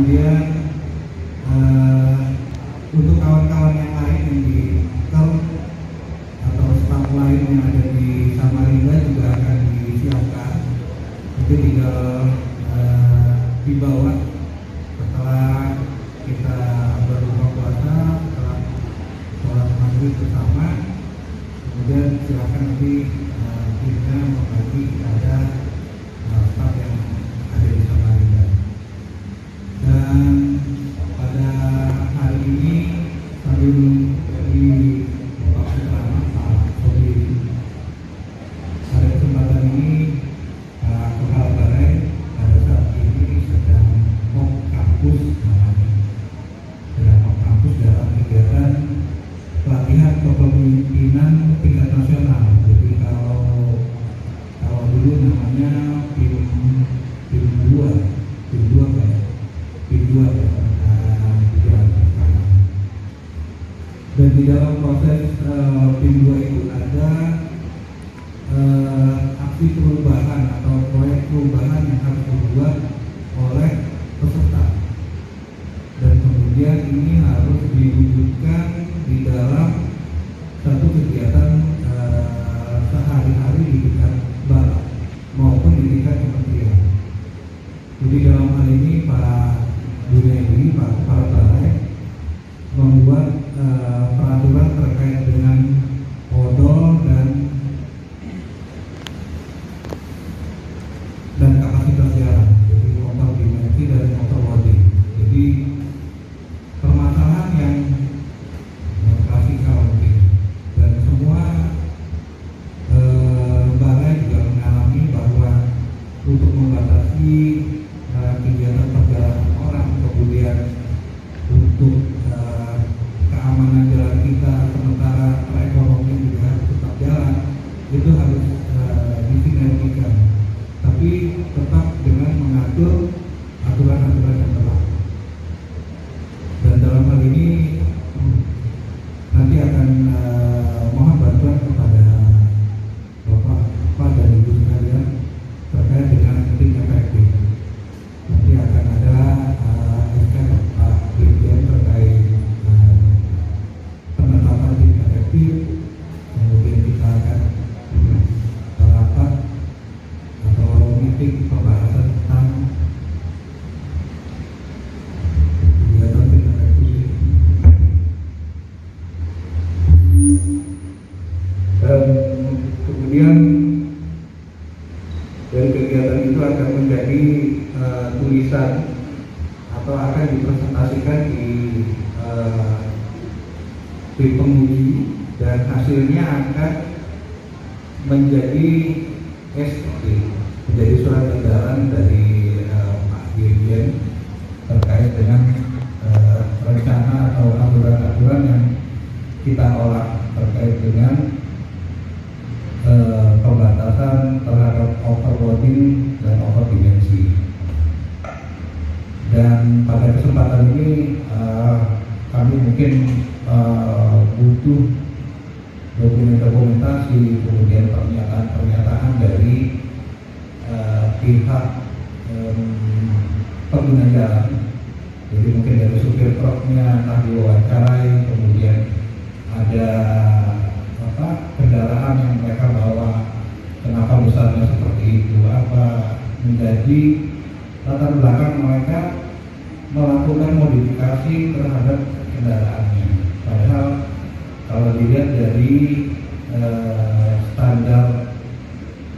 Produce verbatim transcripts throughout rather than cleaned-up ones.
kemudian uh, untuk kawan-kawan yang lain yang di Tel atau staff lain yang ada di Samarinda juga akan disiapkan, itu tinggal uh, dibawa setelah kita berbuka puasa, setelah sholat maghrib bersama, kemudian silakan nanti uh, kita membagi ada uh, staff yang ada di Samarinda. Dan pada hari ini sambil dari Bapak Putra Pak Kobi pada kesempatan ini uh, Kepala Balai pada saat ini sedang meng kampus sedang meng kampus dalam kegiatan pelatihan kepemimpinan tingkat nasional. Jadi kalau kalau dulu namanya tim tim dua tim dua kayak tim dua ya. Dan di dalam proses uh, tim dua itu ada uh, aksi perubahan atau proyek perubahan yang harus dibuat oleh peserta, dan kemudian ini harus diwujudkan di dalam satu kegiatan uh, sehari-hari di tingkat balai maupun di tingkat kementerian. Jadi dalam hal ini Pak Dunia ini Pak Kepala Balai membuat Uh, peraturan terkait dengan odol dan dan kapasitas jalan, jadi motor dimensi dan motor body. Jadi permasalahan yang yang klasikal mungkin, dan semua uh, balai juga mengalami bahwa untuk membatasi uh, kegiatan perjalanan orang, kemudian untuk uh, keamanan jalan kita, sementara perekonomian juga harus tetap jalan, itu harus uh, disinergikan, tapi tetap dengan mengatur aturan-aturan yang telah. Dan dalam hal ini nanti akan uh, mohon bantuan kepada Bapak, Bapak dan Ibu sekalian terkait dengan tim F F P. Nanti akan ada uh, S K Pak Dirjen terkait penetapan tim F F P, kemudian kita akan rapat atau meeting pembahasan tentang kegiatan tim F F P. Dan kemudian dari kegiatan itu akan menjadi uh, tulisan atau akan dipresentasikan di uh, tim penguji, dan hasilnya akan menjadi S P, menjadi surat edaran dari uh, Pak Dirjen terkait dengan uh, rencana atau aturan-aturan yang kita olah terkait dengan uh, pembatasan terhadap overloading dan overdimensi. Dan pada kesempatan ini uh, kami mungkin Uh, butuh dokumen-dokumentasi, kemudian pernyataan-pernyataan dari uh, pihak um, pengguna jalan. Jadi mungkin dari supir truknya entah diwawancarai, kemudian ada apa kendaraan yang mereka bawa, kenapa besarnya seperti itu, apa menjadi latar belakang mereka melakukan modifikasi terhadap kendaraannya. Padahal kalau dilihat dari eh, standar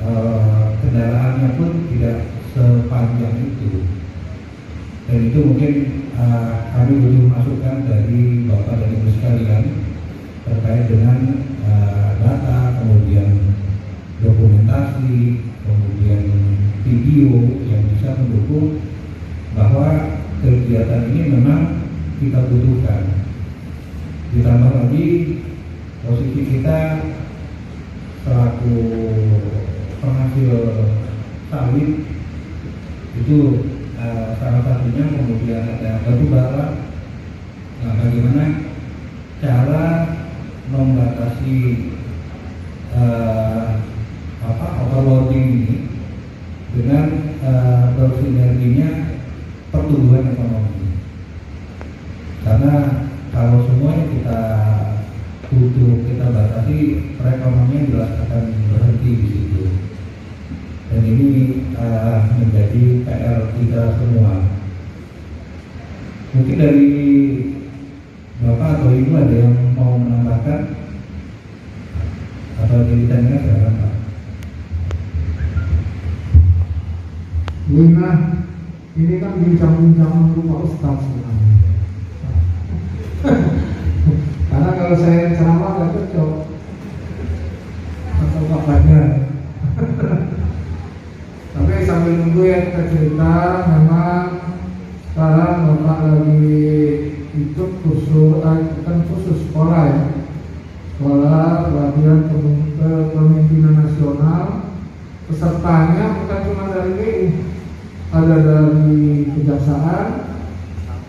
eh, kendaraannya pun tidak sepanjang itu. Dan itu mungkin eh, kami butuh masukan dari Bapak dan Ibu sekalian terkait dengan eh, data, kemudian dokumentasi, kemudian video yang bisa mendukung bahwa kegiatan ini memang kita butuhkan. Ditambah lagi posisi kita selaku penghasil sawit itu uh, salah satunya, kemudian ada batu bara. Nah, bagaimana cara membatasi uh, apa overloading ini dengan uh, bersinerginya pertumbuhan ekonomi. Karena kalau semuanya kita tutup, kita batasi, perekonomian jelas akan berhenti di situ. Dan ini uh, menjadi P R kita semua. Mungkin dari Bapak atau Ibu ada yang mau menambahkan atau ditanya silakan Pak. Wina, ini kan bincang-bincang berupa ustaz sebenarnya. Karena kalau saya ceramah nggak cocok atau bapaknya. Tapi sambil nunggu yang kita cerita, memang sekarang Bapak lagi ikut kursus, bukan kursus sekolah ya, sekolah pelatihan kepemimpinan nasional. Pesertanya bukan cuma dari B I, ada dari kejaksaan,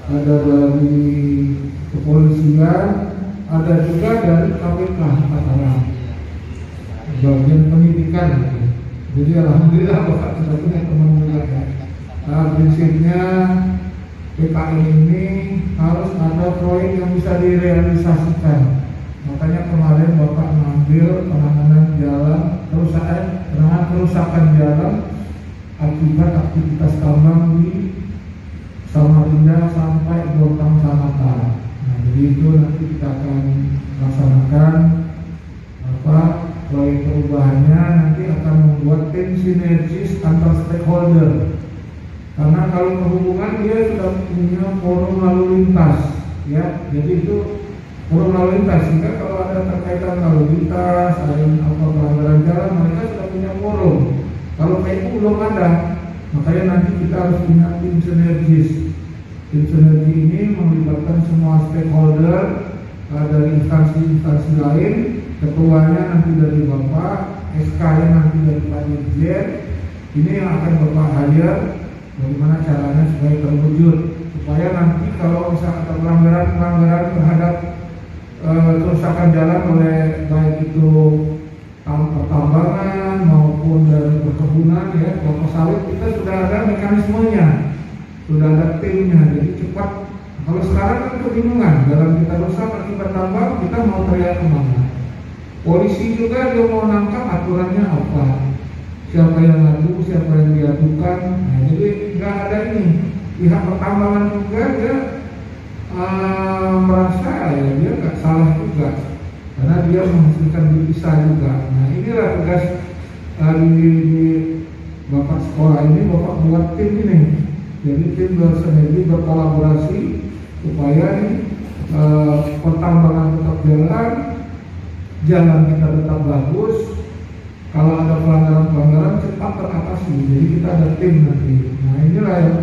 ada dari kepolisian, ada juga dari K P K, bagian pendidikan. Jadi alhamdulillah Bapak sudah punya teman-teman ya. Nah, prinsipnya P K N ini harus ada proyek yang bisa direalisasikan. Makanya kemarin Bapak mengambil penanganan jalan kerusakan, penanganan kerusakan jalan akibat aktivitas tambang di Samarinda sampai Bokang Samata. Nah, jadi itu nanti kita akan laksanakan apa proyek perubahannya, nanti akan membuat tim sinergis antar stakeholder. Karena kalau perhubungan dia sudah punya forum lalu lintas, ya, jadi itu forum lalu lintas, sehingga kalau ada terkaitan lalu lintas, ada apa pelanggaran jalan, mereka sudah punya forum. Kalau P U belum ada, makanya nanti kita harus punya tim sinergis. Tim sinergi ini melibatkan semua stakeholder dari instansi-instansi lain, ketuanya nanti dari Bapak, S K-nya nanti dari Pak Dirjen. Ini yang akan Bapak hadir, bagaimana caranya supaya terwujud, supaya nanti kalau misalnya ada pelanggaran-pelanggaran terhadap kerusakan jalan oleh baik itu pertambangan maupun dari perkebunan ya, kelapa sawit, kita sudah ada mekanismenya, sudah ada timnya, jadi cepat. Kalau sekarang kan kebingungan, jalan kita rusak akibat tambang, kita mau teriak kemana? Polisi juga dia mau nangkap aturannya apa? Siapa yang ngadu, siapa yang diadukan? Nah, jadi nggak ada ini pihak pertambangan juga ya. Uh, merasa ya dia nggak salah juga karena dia menghasilkan devisa juga. Nah inilah tugas dari Bapak sekolah ini, Bapak buat tim ini. Jadi tim bersendiri berkolaborasi supaya uh, pertambangan tetap jalan, jalan kita tetap bagus. Kalau ada pelanggaran-pelanggaran cepat teratasi. Jadi kita ada tim nanti. Nah inilah ya.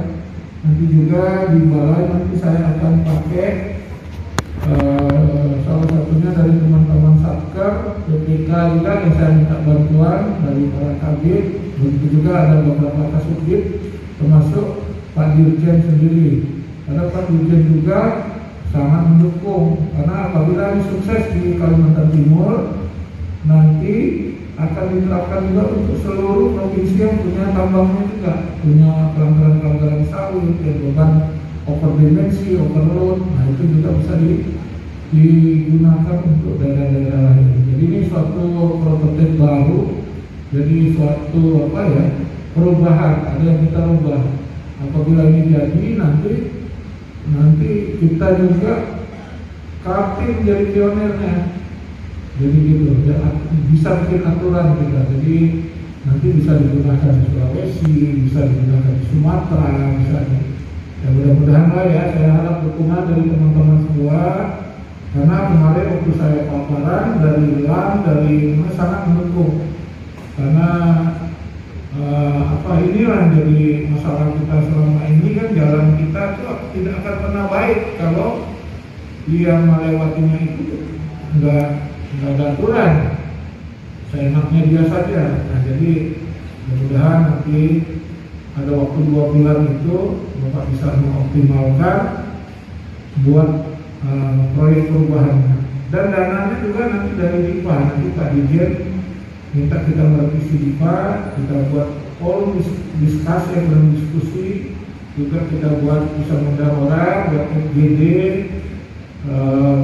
Nanti juga di balai nanti saya akan pakai eh, salah satunya dari teman-teman Satker, B P K juga yang saya minta bantuan dari para kabit, begitu juga ada beberapa kasubdit termasuk Pak Dirjen sendiri. Karena Pak Dirjen juga sangat mendukung, karena apabila sukses di Kalimantan Timur nanti akan diterapkan juga untuk seluruh provinsi yang punya tambangnya juga, punya pelanggaran-pelanggaran sawit, beban overdimensi, overload. Nah itu juga bisa di, digunakan untuk daerah-daerah lain. Jadi ini suatu prototipe baru, jadi suatu apa ya perubahan, ada yang kita ubah. Apabila ini jadi nanti nanti kita juga kapten jadi pionirnya. Jadi gitu, bisa bikin aturan kita. Jadi nanti bisa digunakan di Sulawesi, bisa digunakan di Sumatera, bisa. Ya mudah-mudahan lah ya. Saya harap dukungan dari teman-teman semua. Karena kemarin waktu saya paparan dari L A M, dari Indonesia sangat mendukung. Karena eh, apa inilah jadi masalah kita selama ini kan jalan kita tuh tidak akan pernah baik kalau dia melewatinya itu enggak. Nggak ada aturan, seenaknya dia saja. Nah jadi mudah-mudahan nanti ada waktu dua bulan itu Bapak bisa mengoptimalkan buat uh, proyek perubahannya. Dan dananya juga nanti dari D I P A, nanti Pak Dirjen minta kita merevisi D I P A, kita buat forum diskusi dan diskusi juga kita buat bisa mengundang orang, buat M G D,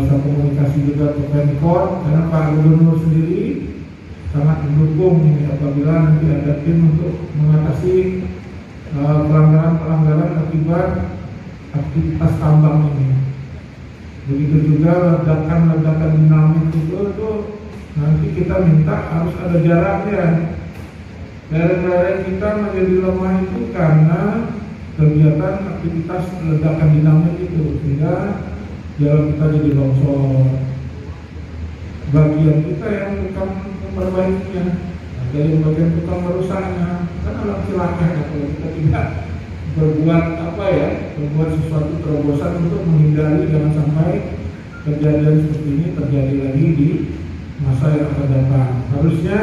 bisa komunikasi juga ke Pemkot, karena Pak Gubernur sendiri sangat mendukung ini apabila nanti ada tim untuk mengatasi pelanggaran-pelanggaran akibat aktivitas tambang ini. Begitu juga ledakan-ledakan dinamik itu, itu nanti kita minta harus ada jaraknya. Daerah-daerah kita menjadi lemah itu karena kegiatan aktivitas ledakan dinamik itu, sehingga jalan kita jadi longsor. Bagian kita yang bukan memperbaikinya, dari bagian tukang merusaknya, karena alam celaka kalau kita tidak berbuat apa ya, berbuat sesuatu terobosan untuk menghindari jangan sampai kejadian seperti ini terjadi lagi di masa yang akan datang. Harusnya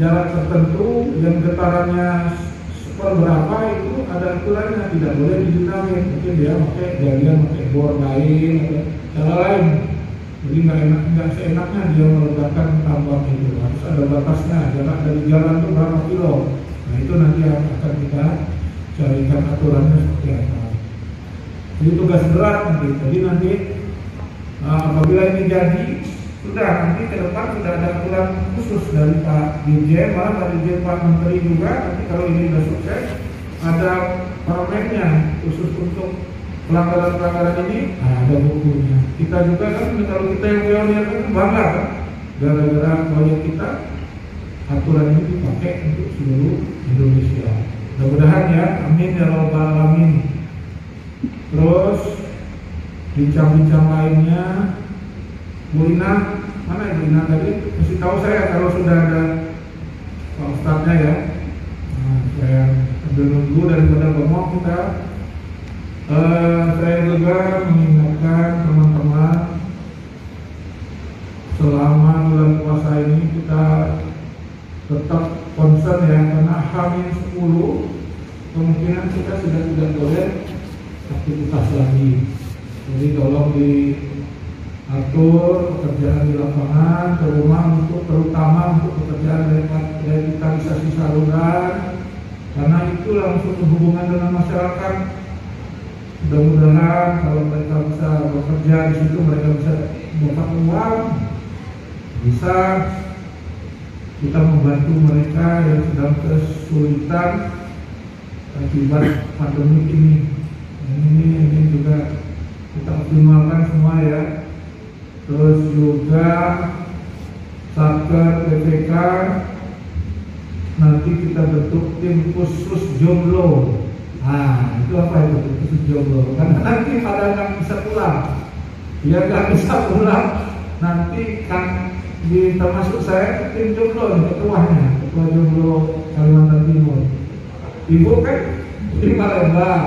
jarak tertentu dan getarannya seberapa itu ada aturannya, tidak boleh didinamis. Mungkin dia pakai galian, pakai bor lain, atau cara lain. Jadi nggak enak, nggak seenaknya dia meletakkan tambang itu. Harus ada batasnya. Jarak dari jalan itu berapa kilo? Nah itu nanti akan kita carikan aturannya seperti apa. Jadi tugas berat nanti. Jadi nanti apabila ini jadi, sudah nanti ke depan tidak ada aturan khusus dari Pak D J, malah dari D J Pak Menteri juga. Nanti kalau ini sudah sukses, ada permennya khusus untuk pelanggaran-pelanggaran ini, nah, ada bukunya. Kita juga kan kalau kita yang pionir kan bangga kan, gara-gara proyek kita aturan ini dipakai untuk seluruh Indonesia. Mudah-mudahan ya, amin ya robbal alamin. Terus bincang-bincang lainnya. Bu Ina, mana ya Bu Ina tadi? Kasih tahu saya kalau sudah ada Pak Ustadznya ya. Nah, saya ambil nunggu daripada bengong kita. Uh, saya juga mengingatkan teman-teman, selama bulan puasa ini kita tetap concern ya, karena H minus sepuluh kemungkinan kita sudah tidak boleh aktivitas lagi. Jadi tolong di atur pekerjaan di lapangan, terutama untuk terutama untuk pekerjaan revitalisasi saluran, karena itu langsung berhubungan dengan masyarakat. Mudah-mudahan kalau mereka bisa bekerja di situ, mereka bisa dapat uang, bisa kita membantu mereka yang sedang kesulitan akibat pandemi ini. Ini ini juga kita optimalkan semua ya. Terus juga Satker P P K nanti kita bentuk tim khusus jomblo. Nah itu apa itu tim khusus jomblo? Karena nanti pada nggak bisa pulang, dia nggak bisa pulang nanti kan di termasuk saya tim jomblo nih, ketuanya ketua jomblo Kalimantan Timur. Ibu kan di Palembang,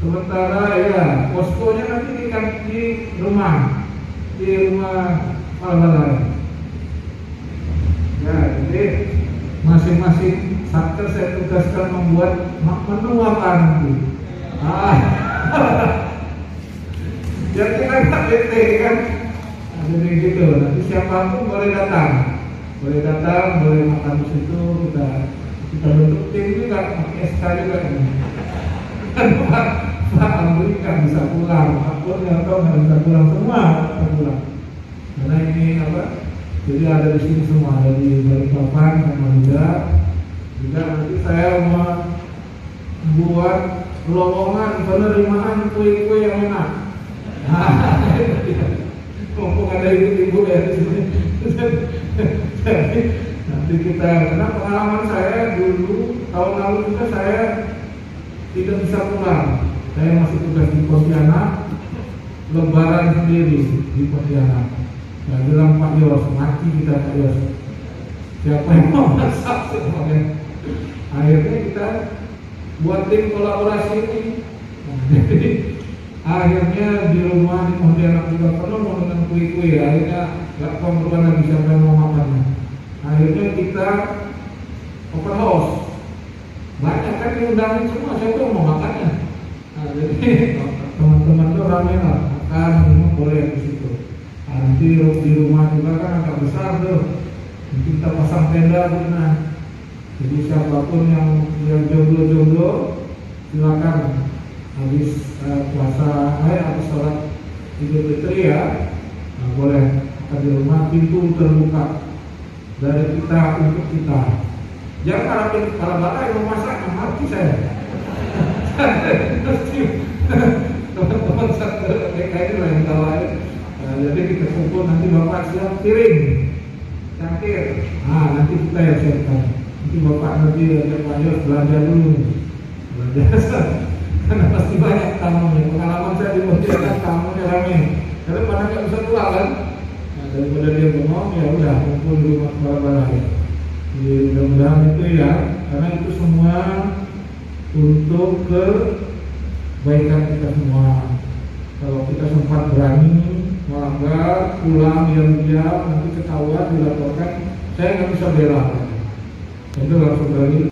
sementara ya poskonya nanti di, di rumah. Di rumah Palembang. Ya, jadi masing-masing satker saya tugaskan membuat menu apa nanti. Ah, jadi kita nggak bete kan? Jadi gitu. Nanti siapa pun boleh datang, boleh datang, boleh makan di situ. Kita kita bentuk tim juga, pakai S K juga ini. Alhamdulillah bisa pulang, aku atau nggak bisa pulang semua bisa pulang. Karena ini apa? Jadi ada di sini semua, ada di Balikpapan, Samarinda. Juga nanti saya membuat lowongan penerimaan kue-kue yang enak. Mumpung ada ibu-ibu ya di sini. Jadi nanti kita, karena pengalaman saya dulu tahun lalu juga saya tidak bisa pulang. Saya masih tugas di Pontianak, lebaran sendiri di Pontianak. Saya bilang Pak Yos, mati kita Pak Yos. Siapa yang mau masak semuanya? Akhirnya kita buat tim kolaborasi ini. Jadi akhirnya di rumah di Pontianak juga penuh dengan kue-kue. Akhirnya nggak perluan lagi siapa yang mau makannya. Akhirnya kita open house. Banyak kan diundangin semua, siapa yang mau makannya? Nah, jadi teman-teman itu ramai lah, makan semua boleh di situ. Nanti di rumah juga kan agak besar tuh, nanti kita pasang tenda tuh. Nah, jadi siapapun yang yang jomblo-jomblo silakan habis uh, puasa eh habis sholat Idul Fitri ya, nah, boleh akan di rumah pintu terbuka dari kita untuk kita. Jangan kalau kalau bapak yang memasak mati saya. Teman-teman satu D K I lain lain. Jadi kita kumpul nanti bapak siap piring, cangkir. Nah nanti kita ya siapkan. Nanti bapak nanti ajak lanjut belanja dulu. Belanja. Karena pasti banyak tamunya. Pengalaman saya di Pontianak tamunya ramai. Karena mana nggak bisa keluar kan? Nah, daripada dia bengong ya udah kumpul di rumah bareng-bareng. Jadi mudah-mudahan itu ya. Karena itu semua untuk kebaikan kita semua. Kalau kita sempat berani melanggar, pulang diam-diam, nanti ketahuan dilaporkan, saya nggak bisa bela. Itu langsung dari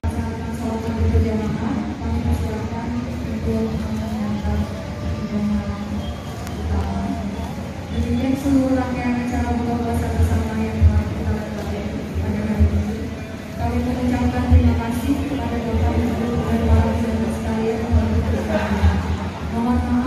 kasih kepada Bapak Ibu dan para peserta sekalian. Mohon maaf